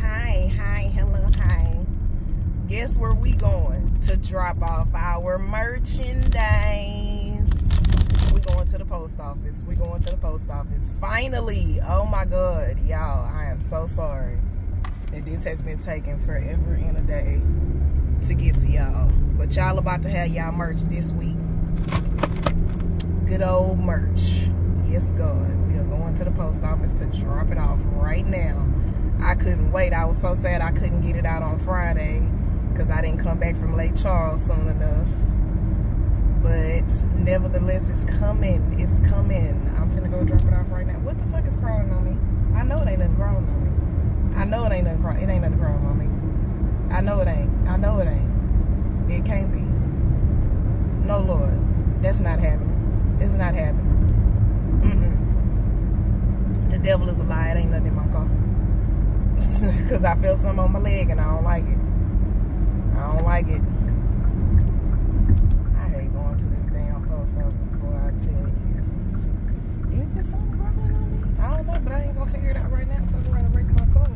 Hello, hi. Guess where we going? To drop off our merchandise. We going to the post office. Finally. Oh my God, y'all. I am so sorry that this has been taking forever and a day to get to y'all. But y'all about to have y'all merch this week. Good old merch. Yes, God. We are going to the post office to drop it off right now. I couldn't wait. I was so sad I couldn't get it out on Friday because I didn't come back from Lake Charles soon enough. But nevertheless, it's coming. I'm finna go drop it off right now. What the fuck is crawling on me? I know it ain't nothing crawling on me. I know it ain't nothing crawling on me. It can't be. No, Lord. That's not happening. It's not happening. The devil is a lie. It ain't nothing in my car. Because I feel something on my leg and I don't like it. I hate going to this damn post office, boy, I tell you. Is there something crawling on me? I don't know, but I ain't going to figure it out right now. I'm fucking around and break my car.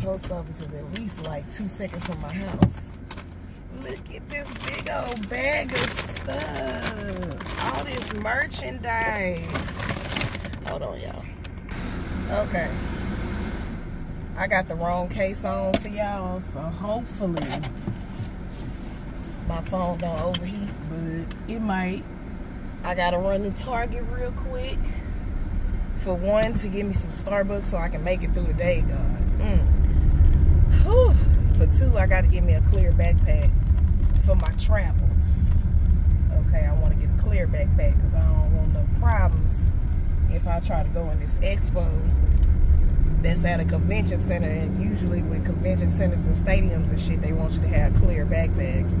Post office is at least like 2 seconds from my house. Look at this big old bag of stuff. All this merchandise. Hold on, y'all. Okay. I got the wrong case on for y'all, so hopefully my phone don't overheat, but it might. I gotta run to Target real quick. For one, to get me some Starbucks so I can make it through the day, God. Whew. For two, I got to get me a clear backpack for my travels. Okay, I want to get a clear backpack because I don't want no problems if I try to go in this expo that's at a convention center, and usually with convention centers and stadiums and shit, they want you to have clear backpacks.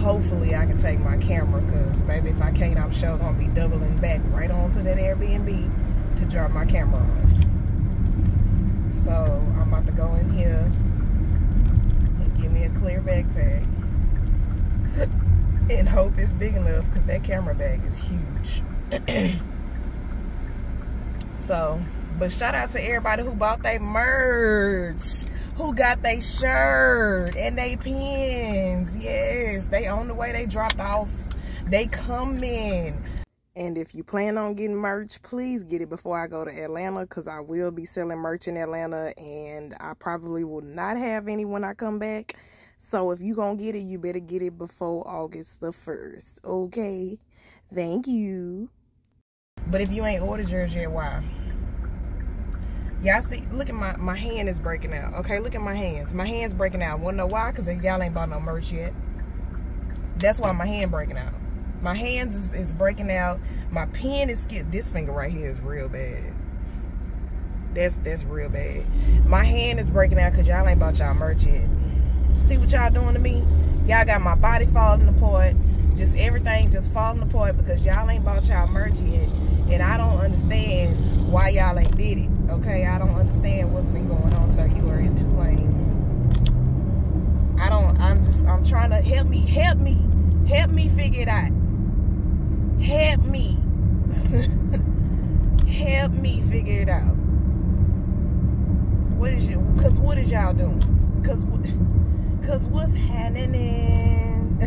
Hopefully I can take my camera because, baby, if I can't, I'm sure going to be doubling back right onto that Airbnb to drop my camera off. So I'm about to go in here and get me a clear backpack and hope it's big enough because that camera bag is huge. So, but shout out to everybody who bought their merch, who got their shirt and their pins. Yes, they on the way, they dropped off, they coming. And if you plan on getting merch, please get it before I go to Atlanta because I will be selling merch in Atlanta and I probably will not have any when I come back. So if you're going to get it, you better get it before August the 1st. Okay? Thank you. But if you ain't ordered yours yet, why? Y'all see, look at my hand is breaking out. Okay, look at my hands. My hand's breaking out. Wanna know why? Because y'all ain't bought no merch yet. That's why my hand breaking out. My hands is breaking out. My pen is skipped. This finger right here is real bad. That's real bad. My hand is breaking out because y'all ain't bought y'all merch yet. See what y'all doing to me? Y'all got my body falling apart. Just everything just falling apart because y'all ain't bought y'all merch yet. And I don't understand why y'all ain't did it. Okay? I don't understand what's been going on, sir. You are in two lanes. I'm trying to help me figure it out. Help me figure it out. What is y'all doing? Cause what's happening?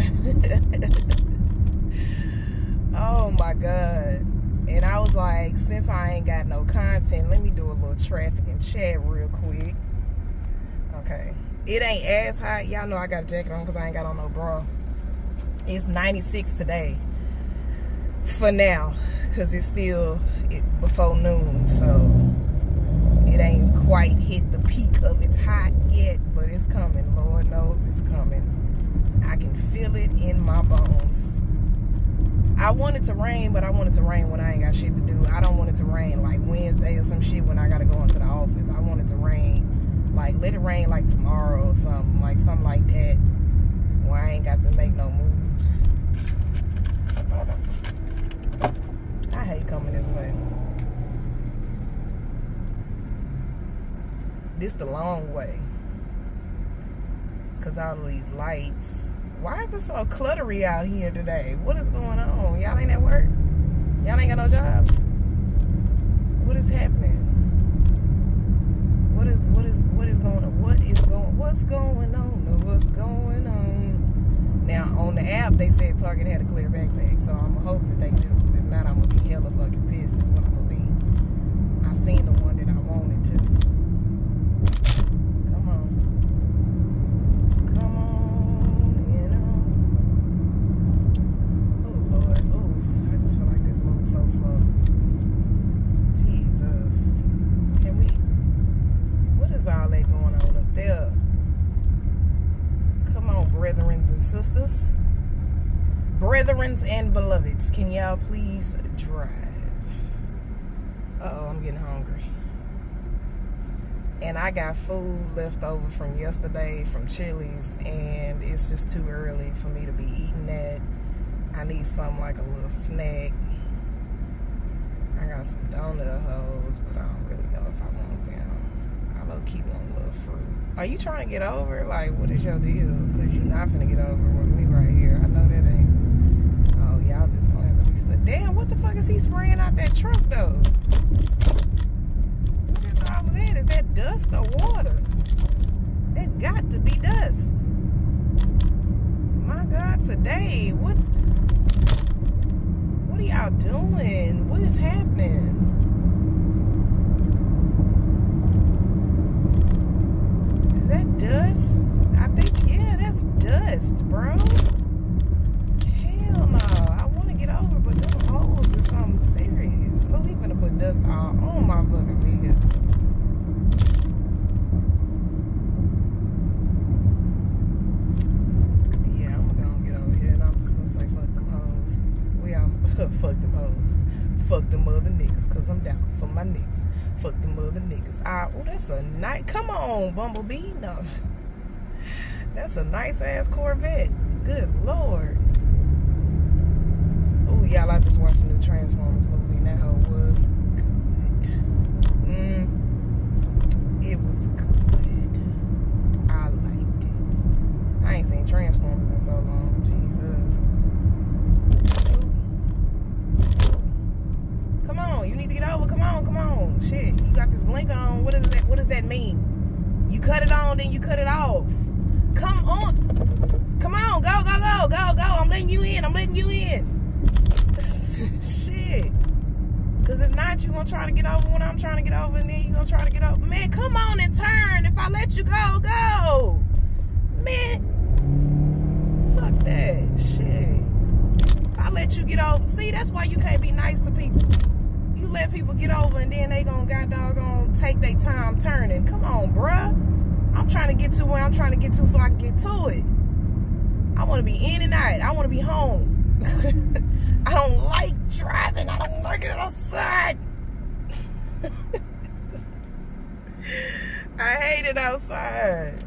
Oh my God. And I was like, since I ain't got no content, let me do a little traffic and chat real quick. Okay. It ain't as hot. Y'all know I got a jacket on cause I ain't got on no bra. It's 96 today. For now, because it's still before noon, so it ain't quite hit the peak of its hot yet, but it's coming. Lord knows it's coming. I can feel it in my bones. I want it to rain, but I want it to rain when I ain't got shit to do. I don't want it to rain like Wednesday or some shit when I gotta go into the office. I want it to rain, like let it rain like tomorrow or something like that, where I ain't got to make no moves. I hate coming this way. This the long way. 'cause all of these lights. Why is it so cluttery out here today? What is going on? Y'all ain't at work? Y'all ain't got no jobs? What is happening? What's going on? Now on the app they said Target had a clear backpack, so I'ma hope that they do. If not, I'm gonna be hella fucking pissed. That's what I'm gonna be. I seen the one that I wanted to. Come on, you know. Oh Lord, oh, I just feel like this moves so slow. Jesus, can we? What is all that going on up there? Come on, brethrens and sisters, brethrens and beloveds, can y'all please drive? Uh-oh, I'm getting hungry. And I got food left over from yesterday from Chili's, and it's just too early for me to be eating that. I need something like a little snack. I got some donut holes, but I don't really know if I want them. I low-key want a little fruit. Are you trying to get over? Like, what is your deal? Because you're not finna get over with me right here. I know that ain't. Oh, y'all just gonna have to be stuck. Damn, what the fuck is he spraying out that truck, though? What is all of that? Is that dust or water? That got to be dust. My God, today, what are y'all doing? What is happening? That dust? I think, yeah, that's dust, bro. Hell no. I want to get over, but them holes is something serious. Oh, he finna put dust all on my fucking vehicle. Yeah, I'm gonna get over here and I'm just gonna say fuck them hoes. We all fuck them hoes. Fuck them other niggas, 'cause I'm down for my niggas. Fuck them other niggas. Oh, that's a nice. Come on, Bumblebee. No, that's a nice ass Corvette. Good Lord. Oh, y'all, I just watched the new Transformers movie. And that hoe was good. It was good. I liked it. I ain't seen Transformers in so long. Jesus. Come on, you need to get over. Come on. Shit, you got this blinker on. What does that mean? You cut it on, then you cut it off. Come on. Come on, go. I'm letting you in. Shit. 'Cause if not, you gonna try to get over when I'm trying to get over, and then you gonna try to get over. Man, come on and turn. If I let you go. Man. Fuck that. Shit. If I let you get over. See, that's why you can't be nice to people. You let people get over and then they gonna goddamn take their time turning. Come on, bruh. I'm trying to get to where I'm trying to get to so I can get to it. I want to be in and out. I want to be home. I don't like driving. I don't like it outside. I hate it outside.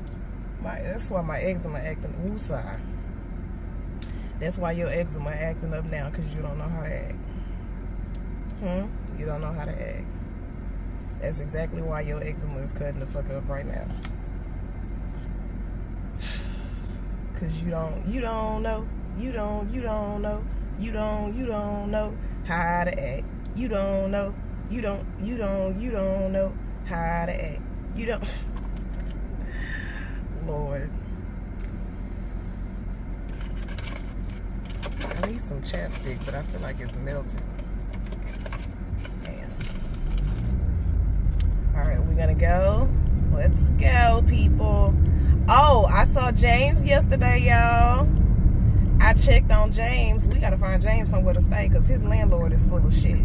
That's why my eczema acting outside. That's why your eczema acting up now, because you don't know how to act. You don't know how to act. That's exactly why your eczema is cutting the fuck up right now. 'Cause you don't know how to act. You don't know how to act. You don't. Lord. I need some chapstick, but I feel like it's melting. We're gonna go. Let's go, people. Oh, I saw James yesterday, y'all. I checked on James. We gotta find James somewhere to stay, 'cause his landlord is full of shit.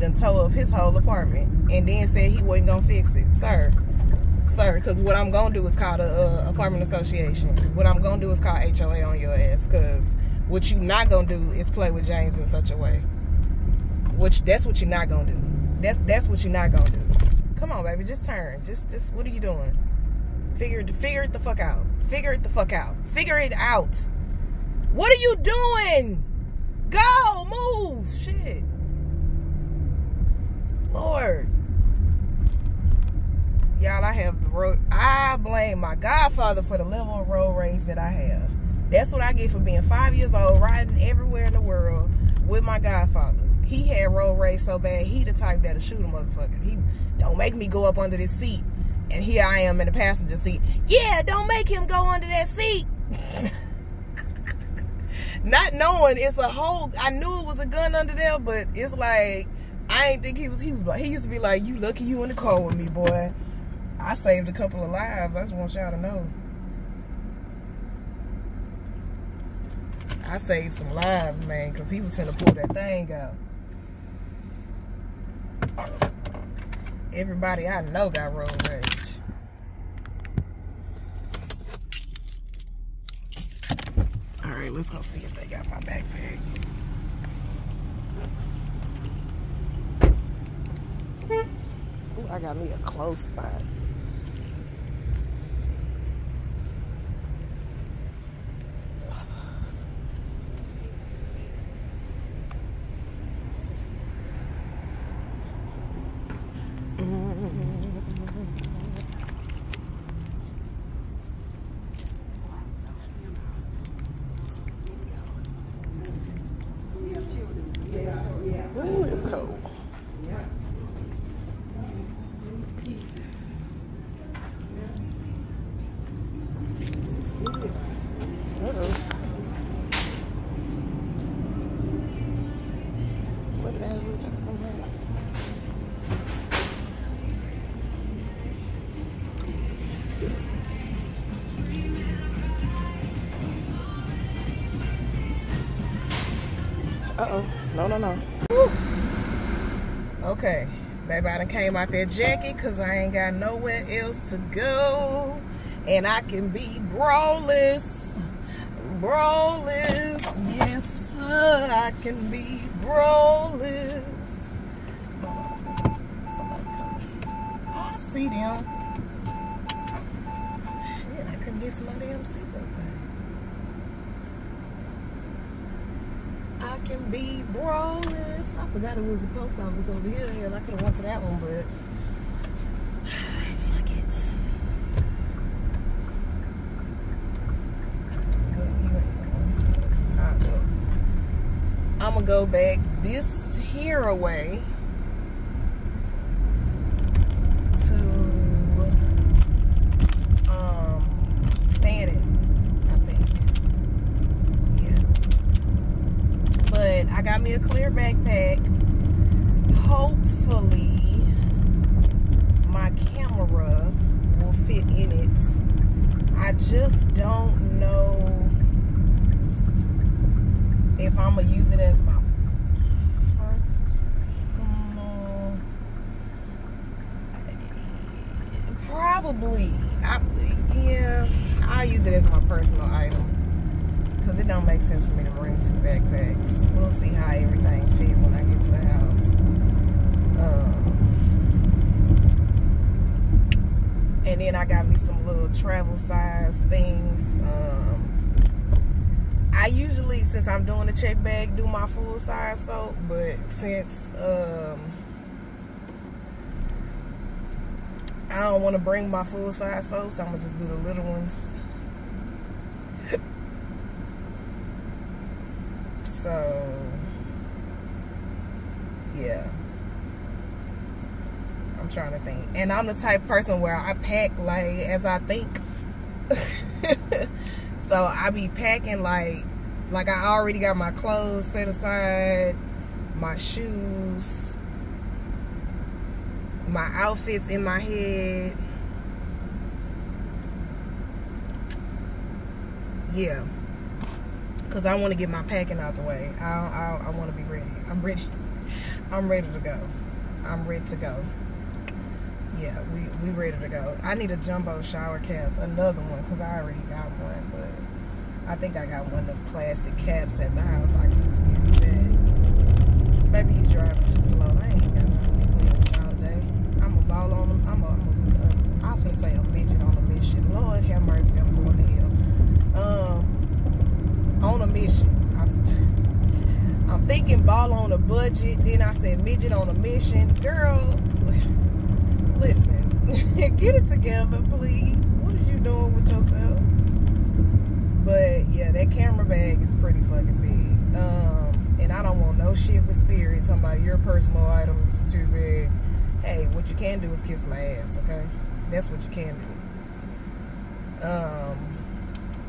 Done tore up his whole apartment and then said he wasn't gonna fix it. Sir, 'cause what I'm gonna do is call the apartment association. What I'm gonna do is call HOA on your ass, 'cause what you not gonna do is play with James in such a way. That's what you're not gonna do. That's what you're not gonna do. Come on, baby, just turn. Just what are you doing? Figure it the fuck out. Figure it out. What are you doing? Go, move, shit. Lord. y'all, I blame my godfather for the level of road rage that I have. That's what I get for being 5 years old, riding everywhere in the world with my godfather. He had road rage so bad, he the type that'll shoot a motherfucker. He don't make me go up under this seat. And here I am in the passenger seat. Yeah, don't make him go under that seat. Not knowing it's a whole, I knew it was a gun under there, but it's like, I ain't think he used to be like, you lucky you in the car with me, boy. I saved a couple of lives. I just want y'all to know. I saved some lives, man, because he was finna pull that thing out. Everybody I know got road rage. All right, let's go see if they got my backpack. Ooh, I got me a close spot. Uh-oh. No, no, no. Woo. Okay. Baby, I done came out that jacket because I ain't got nowhere else to go. And I can be broless. Broless. Yes, sir. I can be broless. Somebody coming. Oh, I see them. Shit, I couldn't get to my damn seatbelt thing. I can be broless. I forgot it was the post office over here. Hell, I could have went to that one, but fuck it. I'm gonna go back this here away to Fannin. I got me a clear backpack. Hopefully, my camera will fit in it. I just don't know if I'm going to use it as my personal. Probably. Yeah, I'll use it as my personal item. Because it don't make sense for me to bring two backpacks. We'll see how everything fit when I get to the house. And then I got me some little travel size things. I usually, since I'm doing a check bag, do my full size soap. But since I don't want to bring my full size soaps, I'm going to just do the little ones. So, yeah, I'm trying to think. And I'm the type of person where I pack, like, as I think. So, I be packing, like I already got my clothes set aside, my shoes, my outfits in my head. Yeah. Because I want to get my packing out the way. I want to be ready. I'm ready. I'm ready to go. I'm ready to go. Yeah, we ready to go. I need a jumbo shower cap. Another one, because I already got one. But I think I got one of them plastic caps at the house. I can just use that. Baby, you driving too slow. I ain't got time to be playing all day. I'm a ball on them. I was going to say a midget on a mission. Lord have mercy. I'm going to hell. On a mission. I'm thinking ball on a budget. Then I said midget on a mission. Girl, listen. Get it together, please. What is you doing with yourself? But yeah, that camera bag is pretty fucking big. And I don't want no shit with Spirit talking about your personal items too big. Hey, what you can do is kiss my ass, okay? That's what you can do.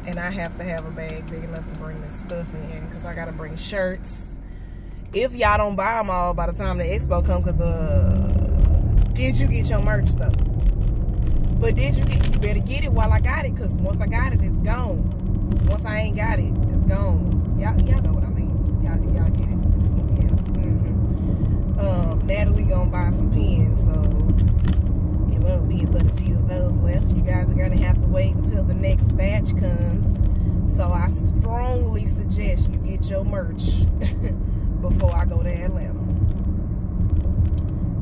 And I have to have a bag big enough to bring this stuff in, because I gotta bring shirts. If y'all don't buy them all by the time the expo come, because did you get your merch stuff? But did you get? You better get it while I got it, because once I got it, it's gone. Once I ain't got it, it's gone. Y'all know what I mean. Y'all get it. It's, yeah. Natalie gonna buy some pens, so it won't be but a few of those left. You guys are gonna have to wait until the next batch comes. So I strongly suggest you get your merch before I go to Atlanta.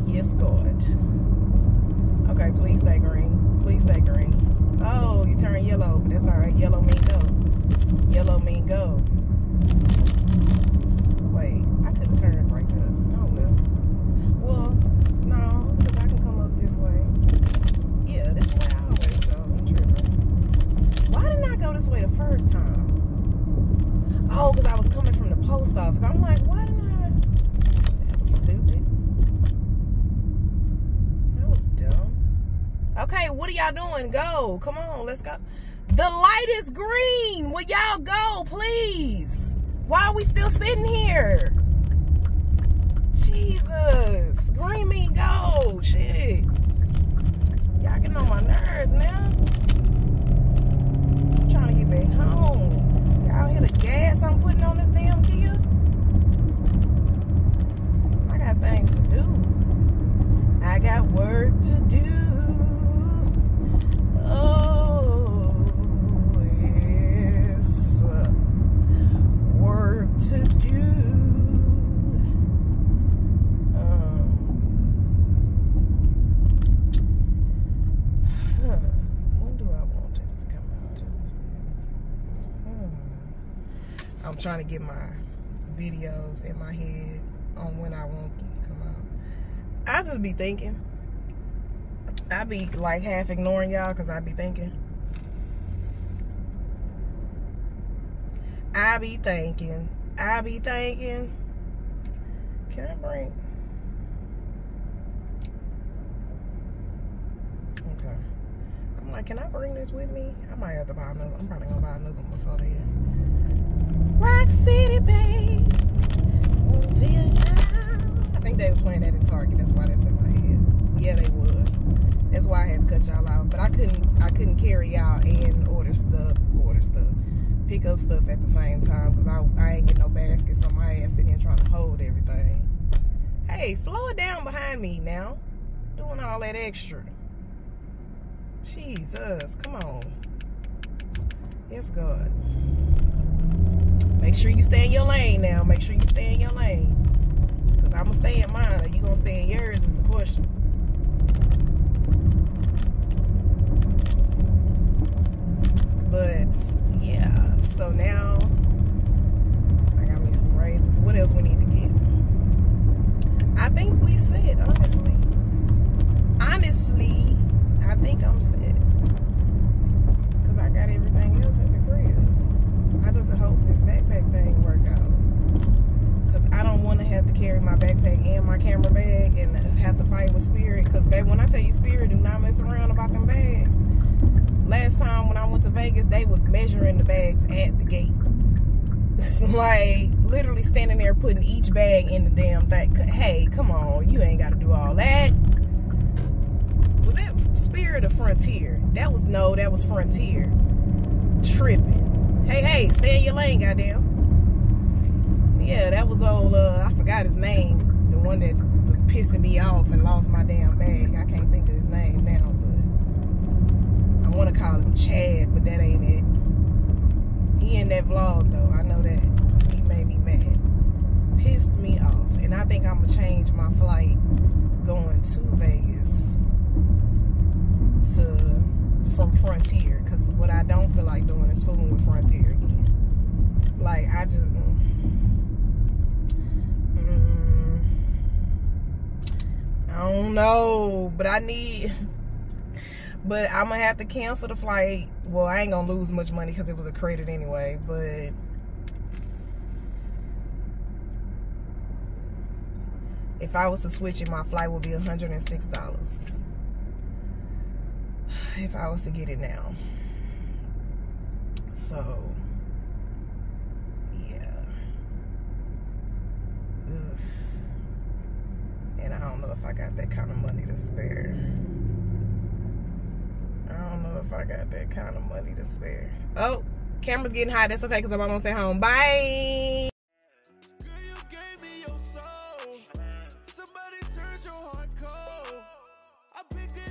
Yes, God. Okay, please stay green. Please stay green. Oh, you turn yellow, but that's all right. Yellow mean go. Yellow mean go. Wait, I could have turned right there. Oh, well. Well, no, because I can come up this way. Yeah, that's the way I always go. I'm tripping. Why didn't I go this way the first time? Oh, because I was coming from the post office. I'm like, why didn't I? That was stupid. That was dumb. Okay, what are y'all doing? Go. Come on, let's go. The light is green. Will y'all go, please? Why are we still sitting here? Jesus. Green mean go. Shit. Y'all getting on my nerves now. I'm trying to get back home. Y'all hear the gas I'm putting on this damn Kia? I got things to do. I got work to do. Oh, yes. Work to do. When do I want this to come out to? I'm trying to get my videos in my head on when I want them to come out. I just be thinking. I be like half ignoring y'all because I be thinking. I be thinking. Can I bring? Okay. I'm like, can I bring this with me? I might have to buy another. I'm probably gonna buy another one before then. Rock City, babe. I think they was playing that in Target. That's why that's in my head. Yeah, they was. That's why I had to cut y'all out. But I couldn't carry y'all and order stuff. Pick up stuff at the same time, because I ain't get no baskets, so my ass sitting here trying to hold everything. Hey, slow it down behind me now. Doing all that extra. Jesus, come on. Yes, God. Make sure you stay in your lane now. Make sure you stay in your lane. Because I'm going to stay in mine. Are you going to stay in yours is the question. But, yeah. So now, I got me some razors. What else we need to get? I think we said, honestly. Honestly, I think I'm set. Because I got everything else at the crib. I just hope this backpack thing work out. Because I don't want to have to carry my backpack and my camera bag and have to fight with Spirit. Because, babe, when I tell you Spirit, do not mess around about them bags. Last time when I went to Vegas, they was measuring the bags at the gate. Like, literally standing there putting each bag in the damn thing. Hey, come on. You ain't got to do all that. Was that Spirit or Frontier? That was Frontier. Tripping. Hey, stay in your lane, goddamn. Yeah, that was old, I forgot his name. The one that was pissing me off and lost my damn bag. I can't think of his name now. I want to call him Chad, but that ain't it. He in that vlog, though. I know that. He made me mad. Pissed me off. And I think I'm going to change my flight going to Vegas from Frontier. Because what I don't feel like doing is fooling with Frontier again. Like, I just... I don't know. But I need... But I'm gonna have to cancel the flight. Well, I ain't gonna lose much money because it was a credit anyway, but if I was to switch it, my flight would be $106 if I was to get it now. So yeah. Ugh. And I don't know if I got that kind of money to spare. Oh, camera's getting hot. That's okay, because I'm almost at home. Bye. Girl, you gave me your soul. Somebody turned your heart cold. I picked it